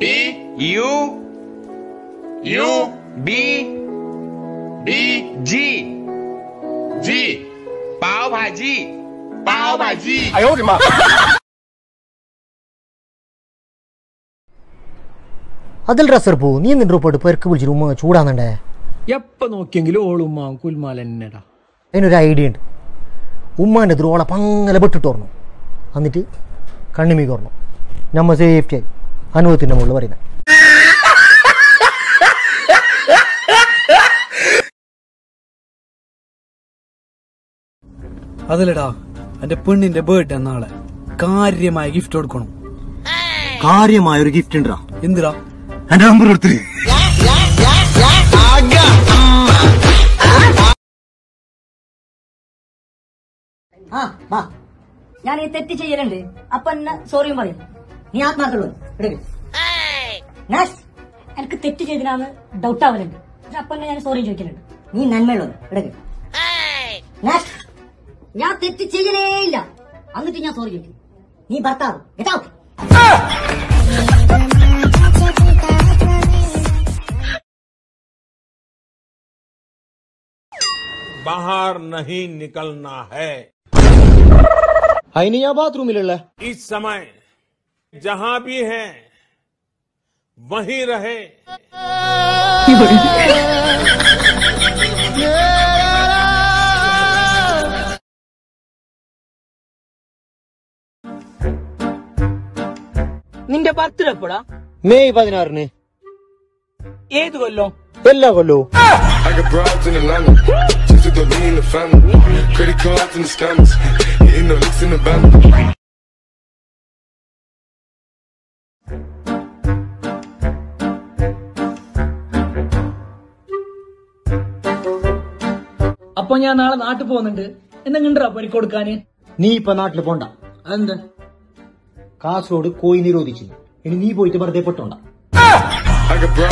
B U B G 薄扒鸡，哎呦我的妈！അതല്ല സർപ്പോ നീ നിന്റെ റോപ്പട്ട് perc വിളിച്ചു ഉമ്മ ചൂടാന്നണ്ടേ എപ്പോ നോക്കിയെങ്കിലും ഓൾ ഉമ്മ കുൽമാല എന്നടാ അതിനൊരു ഐഡിയ ഉണ്ട് ഉമ്മാന്റെ ദ്രോളെ പങ്ങനെ പെട്ടിട്ടോർന്നു എന്നിട്ട് കണ്ണിമീ കോർന്നു നമ്മ സേഫ്റ്റി ആയി അനുഭവത്തിന്റെ മുകളിൽ പറയുന്നത് അതല്ലടാ എന്റെ പെണ്ണിന്റെ ബേർഡേ നാളെ കാര്യമായ ഗിഫ്റ്റ് കൊടുക്കണം കാര്യമായ ഒരു ഗിഫ്റ്റ് ഉണ്ടാ എന്തിടാ എന്റെ നമ്പർ എടുത്ത് ഞാൻ ഈ തെറ്റ് ചെയ്യലുണ്ട് അപ്പൊ എന്നെ സോറിയും പറയും നീ ആത്മാർത്ഥമുള്ളൂ എനിക്ക് തെറ്റ് ചെയ്തിനാണ് ഡൗട്ട് ആവലുണ്ട് അപ്പൊ എന്നെ ഞാൻ സോറിയും ചോദിക്കലുണ്ട് നീ നന്മയുള്ളത് ഇടയ്ക്ക് ഞാൻ തെറ്റ് ചെയ്യലേ ഇല്ല എന്നിട്ട് ഞാൻ സോറി ചോദിക്കും നീ ഭർത്താവ് बाहर नहीं निकलना है नहीं बाथरूम मिले इस समय जहां भी है वहीं रहे നിന്റെ ബർത്ത്ഡേ എപ്പോഴാ മെയ് 16 ഏത് കൊല്ലം എല്ലാ കൊല്ലവും അപ്പൊ ഞാൻ നാളെ നാട്ടിൽ പോകുന്നുണ്ട് എന്തെങ്കിലും പരിക്ക് കൊടുക്കാന് നീ ഇപ്പൊ നാട്ടിൽ പോണ്ട അതെന്താ കാസർഗോഡ് കോയി നിരോധിച്ചില്ല ഇനി നീ പോയിട്ട് വെറുതെ പെട്ടോണ്ട അതല്ലടാ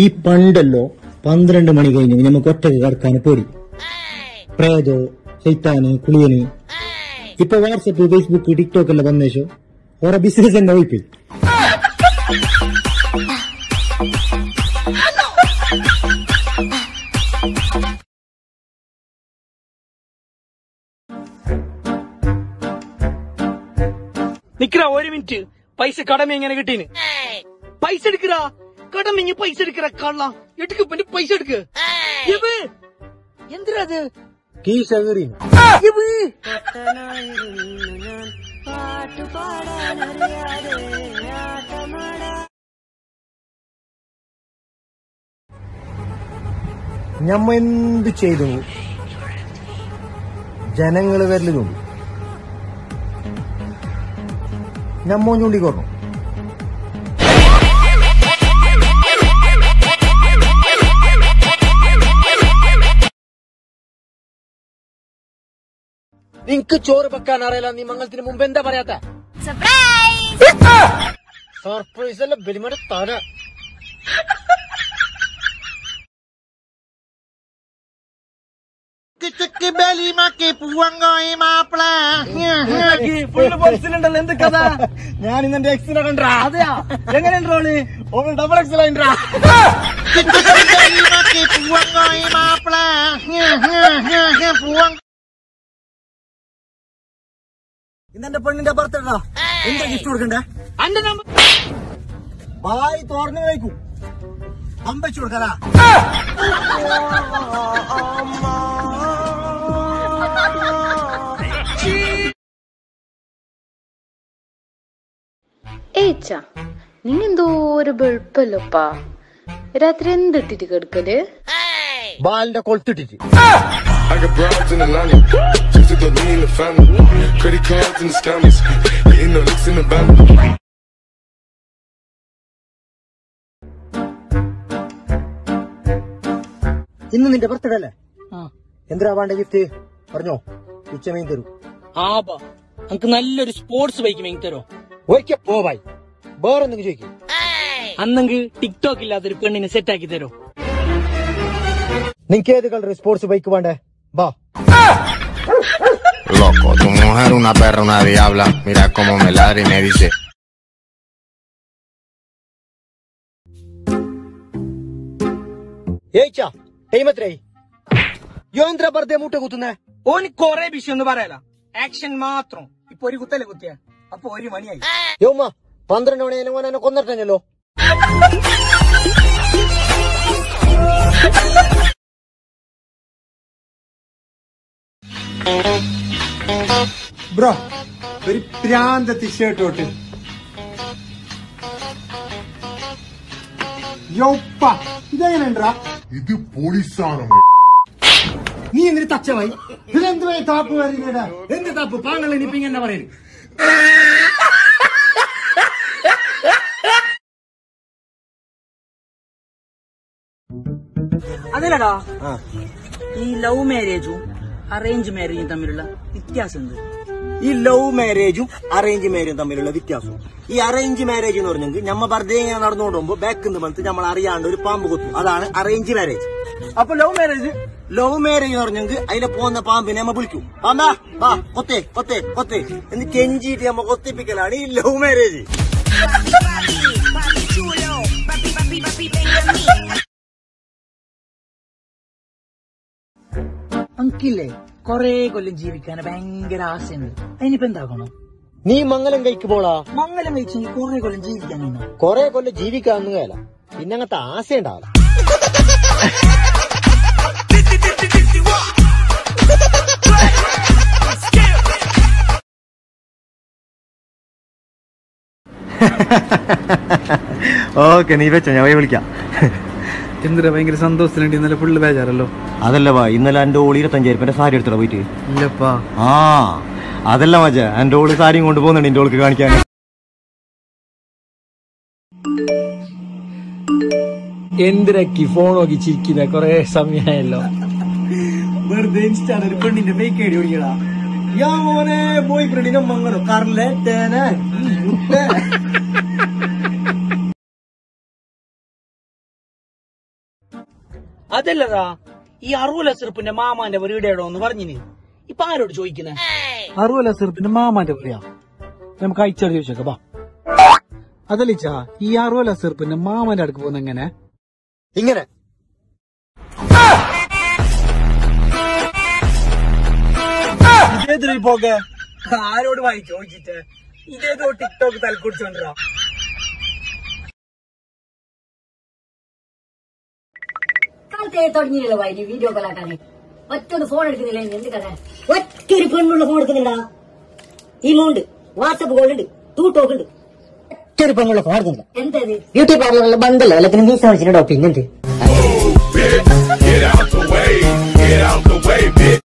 ഈ പണ്ടല്ലോ 12 മണി കഴിഞ്ഞ് നമുക്ക് ഒറ്റക്ക് കടക്കാൻ പേടി പ്രേതോ ശൈത്താന് കുളിയന് ഇപ്പൊ വാട്സപ്പ് ഫേസ്ബുക്ക് ടിക്ടോക്ക് എല്ലാം വന്നേശോ ഓരോ ബിസിനസ് തന്നെ ഒഴിപ്പിൽ നിക്കറ ഒരു മിനിറ്റ് പൈസ കടമ എങ്ങനെ കിട്ടീന് പൈസ എടുക്കറ കടമിങ്ങി പൈസ എടുക്കറ കള്ള എടുക്ക് പിന്നെ പൈസ എടുക്ക് എന്തിനാ അത് ഞമ്മ എന്ത് ചെയ്തു ജനങ്ങള് വരല് ചൂണ്ടി ഞമ്മോ ചൂണ്ടിക്കോർന്നു നിനക്ക് ചോറ് വെക്കാൻ അറിയില്ല നീ മംഗളത്തിന് മുമ്പ് എന്താ പറയാത്ത സർപ്രൈസ് അല്ല ബലിമട താന എന്ത് കഥ ഞാൻ ഇന്ന് എന്റെ എക്സിനെ കണ്ടാ അതെയാ എങ്ങനെയുണ്ടോ ഓൾ ഡബിൾ എക്സിൽ ആയിട്ടാ ഇന്നെന്റെ പെണ്ണിന്റെ ബർത്ത്ഡേടാ എന്താ ഗിഫ്റ്റ് കൊടുക്കണ്ടേ അന്റെ നമ്പർ ബായ് തോർന്നു കഴിക്കും അമ്പച്ചു കൊടുക്കടാ ഏച്ച നിങ്ങെന്തോ ഒരു വെളുപ്പല്ലപ്പാ രാത്രി എന്തിട്ടിട്ട് കിടക്കല് ബാലിന്റെ കൊളുത്തിട്ടിട്ട് ഇന്ന് നിന്റെ ബർത്ത്ഡേ അല്ലേ എന്തിനാ വേണ്ട ഗിഫ്റ്റ് പറഞ്ഞോ ഉച്ചമേ തരൂ ആബ നമുക്ക് നല്ലൊരു സ്പോർട്സ് ബൈക്ക് മേങ്ങി തരോ ഓക്കെ പോ ബൈ വേറെന്തെങ്കിലും ചോദിക്കും അന്നെങ്കിൽ ടിക്ടോക്ക് ഇല്ലാത്തൊരു പെണ്ണിനെ സെറ്റാക്കി തരോ? നിങ്ങൾക്ക് ഏത് കളർ സ്പോർട്സ് ബൈക്ക് വേണ്ടേ? വാ. Loco, tu mujer una perra, una diabla. Mira cómo me ladra y me dice. Echa, hey matrey. Yo entra barde mutte gutuna. Oni corre bishondu barela. Action matro. Ipo oru guttale guttiya. Appo oru mani ayi. Yo ma, 12 mani enavana konnatanello. Bro, very brand t-shirt hotel. Yo, pa, idha enandra? Idu police aanam. Nee endru tacha vai? Idu endu vai thappu varigada? Endu thappu paangal nippinga enna varil. Adilada? Ah. Ee love marriage arrange marriage tamilulla vyathyasam undu. ഈ love മാരേജും arrange മാരേജും തമ്മിലുള്ള വ്യത്യാസം. ഈ arrange marriage എന്ന് പറഞ്ഞെങ്കിൽ നമ്മൾ വെറുതെ ഇങ്ങനെ നടന്നുകൊണ്ടുമ്പോ ബാക്ക് വന്നിട്ട് നമ്മൾ അറിയാണ്ട് ഒരു പാമ്പ് കൊത്തും, അതാണ് അറേഞ്ച് മാരേജ്. അപ്പൊ ലവ് മാരേജ് എന്ന് പറഞ്ഞെങ്കിൽ അതിലെ പോകുന്ന പാമ്പിനെ നമ്മൾ വിളിക്കും, പാമ്പാ വാ കൊത്തേ കൊത്തേ കൊത്തേ എന്ന് കെഞ്ചിയിട്ട് നമ്മൾ കൊത്തിപ്പിക്കലാണ് ഈ ലവ് മാരേജ്. അങ്കിലേ, കൊറേ കൊല്ലം ജീവിക്കാൻ ഭയങ്കര ആശയുണ്ട്, അതിനിപ്പോ എന്താകണം? നീ മംഗലം കഴിക്കുമ്പോളാ? മംഗലം കഴിച്ചെങ്കിൽ കൊറേ കൊല്ലം ജീവിക്കാൻ, കൊറേ കൊല്ലം ജീവിക്കാന്ന് കേല, പിന്നെ അങ്ങനത്തെ ആശയുണ്ടാവില്ല. ഓക്കെ, നീ വെച്ചോ, ഞാൻ വിളിക്കാം. എന്തിനാ ഭയങ്കര സന്തോഷത്തിലുണ്ട്? ഇന്നലെ ഫുള്ള് ബേജാറല്ലോ? അതല്ല വാ, ഇന്നലെ എന്റെ ഓളി 25,000 സാരി എടുത്തിടാ പോയിട്ട്. ഇല്ലപ്പാ. ആ അതല്ല മജ, എന്റെ ഓള് സാരിയും കൊണ്ട് പോകുന്നുണ്ട് എന്റെ ഓൾക്ക് കാണിക്കാൻ. എന്തിരക്കി ഫോൺ നോക്കി ചിരിക്കുന്ന കൊറേ സമയമായല്ലോ. വെറുതെ ഇൻസ്റ്റാഗ്രാമിൽ പെണ്ണിന്റെ ഫേക്ക് ഐഡി ഓടിക്കടാ. ഞാൻ മോനെ ബോയ് ഫ്രണ്ടിനെ മങ്ങണോ കാറിലെ തേനെ. അതല്ലടാ, ഈ അറുപത് ലസറിപ്പിന്റെ മാമാന്റെ വീടേടോ എന്ന് പറഞ്ഞിന്, ഇപ്പൊ ആരോട് ചോദിക്കുന്നേ? അറുപത് ലസറിപ്പിന്റെ മാമാന്റെ വീടാ? നമുക്ക് അയച്ചാൽ ചോദിച്ചേക്കാ. അതല്ലിച്ചാ, ഈ അറുപത് ലസറിപ്പിന്റെ മാമാന്റെ അടുക്ക് പോകുന്ന എങ്ങനെ? ഇങ്ങനെ ഇതേതിൽ പോകെ ആരോട് വായി ചോദിച്ചിട്ട് ഇതേതോ ടിക്ടോക്ക് തലക്കുടിച്ചോണ്ടാ. തുടങ്ങിയില്ല വൈദ്യ വീഡിയോ കോളാക്കാനെ, മറ്റൊന്ന് ഫോൺ എടുക്കുന്നില്ല. എന്ത് കഥ? ഒറ്റൊരു പെണ്ണുള്ള ഫോൺ എടുക്കുന്നുണ്ടാ? ഈ മോണ്ട് വാട്സപ്പ് കോൾ ഉണ്ട്, ടൂ ടോക്ക് ഉണ്ട്, ഒറ്റൊരു പെണ്ണുള്ള ഫോൺ എടുക്കുന്നില്ല. എന്തത് ബ്യൂട്ടി പാർലറിലെ ബന്ധല്ലോ എല്ലാത്തിനും നീ ശ്രമിച്ചിട്ടുണ്ടോ? പിന്നെന്ത്?